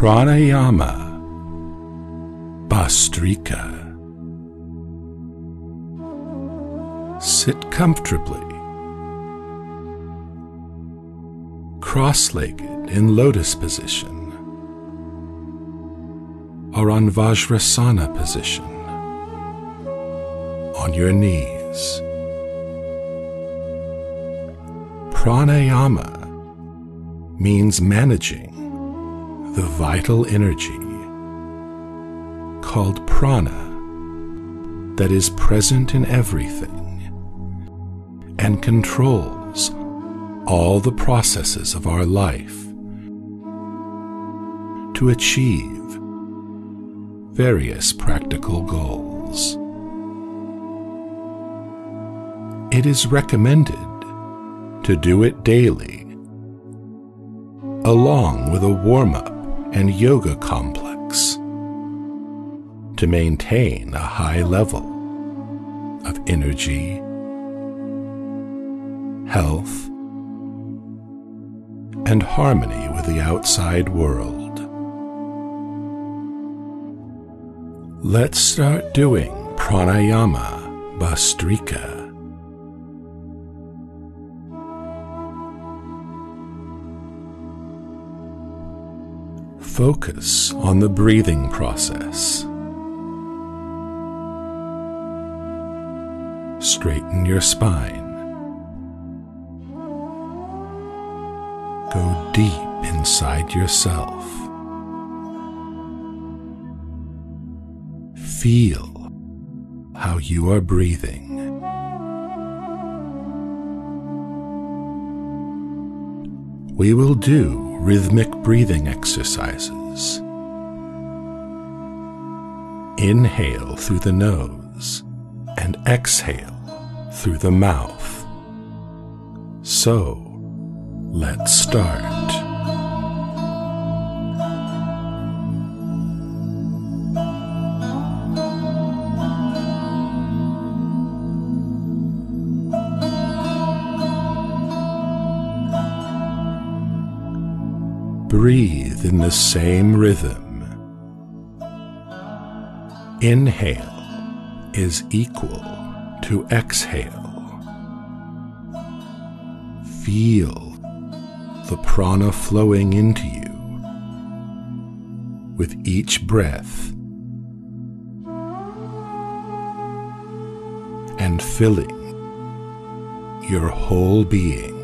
Pranayama, Bhastrika. Sit comfortably, cross-legged in lotus position or on Vajrasana position, on your knees. Pranayama means managing the vital energy called prana that is present in everything and controls all the processes of our life to achieve various practical goals. It is recommended to do it daily, along with a warm-up and yoga complex, to maintain a high level of energy, health, and harmony with the outside world. Let's start doing Pranayama Bhastrika. Focus on the breathing process. Straighten your spine. Go deep inside yourself. Feel how you are breathing. We will do rhythmic breathing exercises. Inhale through the nose and exhale through the mouth. So, let's start. Breathe in the same rhythm. Inhale is equal to exhale. Feel the prana flowing into you with each breath and filling your whole being.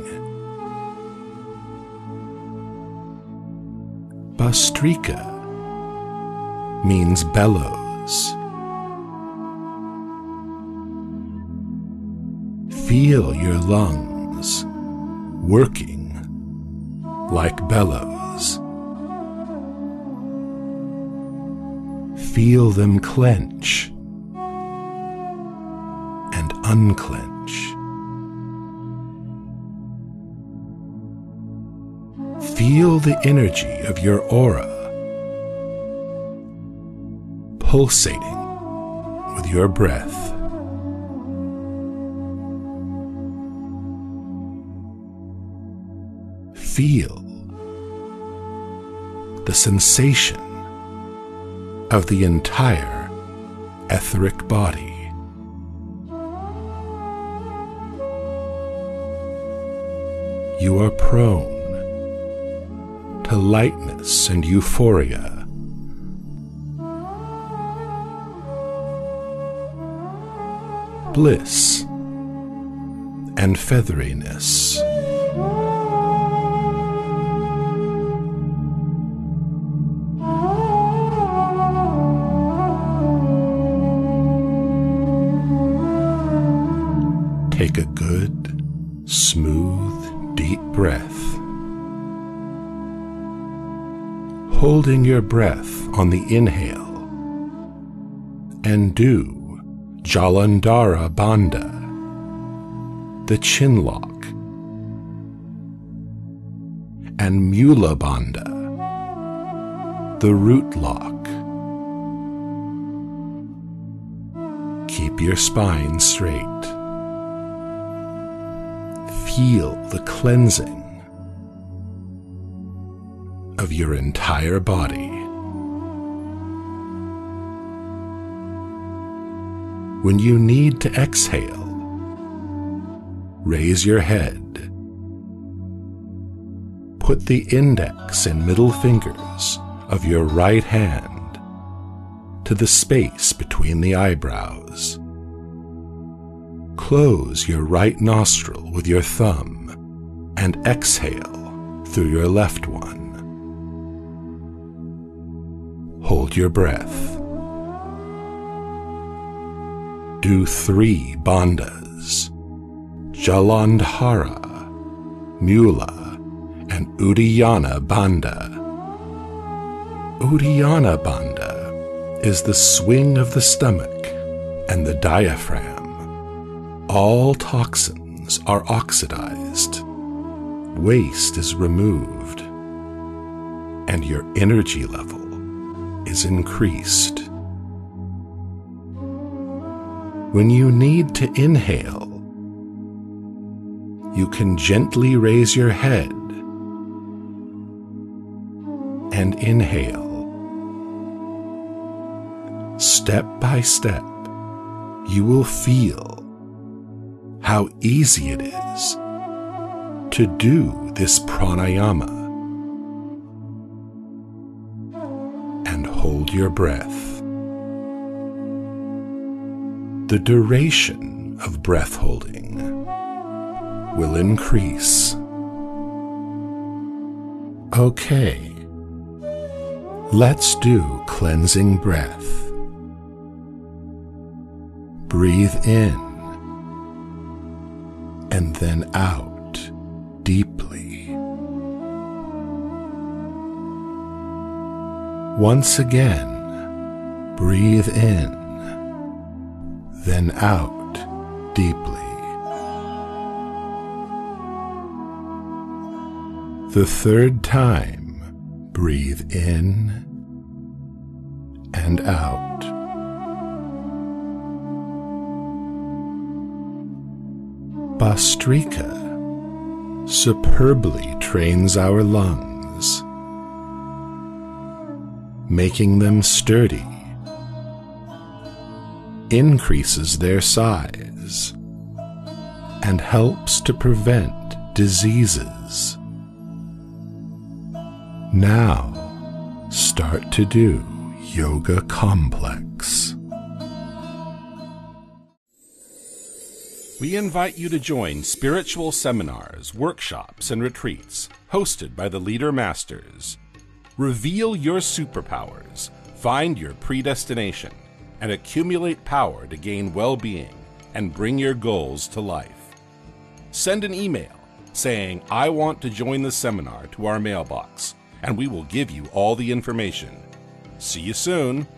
Bhastrika means bellows. Feel your lungs working like bellows. Feel them clench and unclench. Feel the energy of your aura pulsating with your breath. Feel the sensation of the entire etheric body. You are prone to lightness and euphoria. Bliss and featheriness. Take a good, smooth, deep breath. Holding your breath on the inhale, and do Jalandhara Bandha, the chin lock, and Mula Bandha, the root lock. Keep your spine straight. Feel the cleansing of your entire body. When you need to exhale, raise your head. Put the index and middle fingers of your right hand to the space between the eyebrows. Close your right nostril with your thumb and exhale through your left one. Hold your breath. Do 3 bandhas, Jalandhara, Mula, and Uddiyana Bandha. Uddiyana Bandha is the swing of the stomach and the diaphragm. All toxins are oxidized, waste is removed, and your energy level is increased. When you need to inhale, you can gently raise your head and inhale. Step by step, you will feel how easy it is to do this pranayama and hold your breath. The duration of breath holding will increase. Okay, let's do cleansing breath. Breathe in and then out deeply. Once again, breathe in. Then out deeply. The third time, breathe in and out. Bhastrika superbly trains our lungs, making them sturdy. Increases their size and helps to prevent diseases. Now start to do yoga complex. We invite you to join spiritual seminars, workshops, and retreats hosted by the Leader Masters. Reveal your superpowers, find your predestination, and accumulate power to gain well-being and bring your goals to life. Send an email saying, "I want to join the seminar," to our mailbox, and we will give you all the information. See you soon.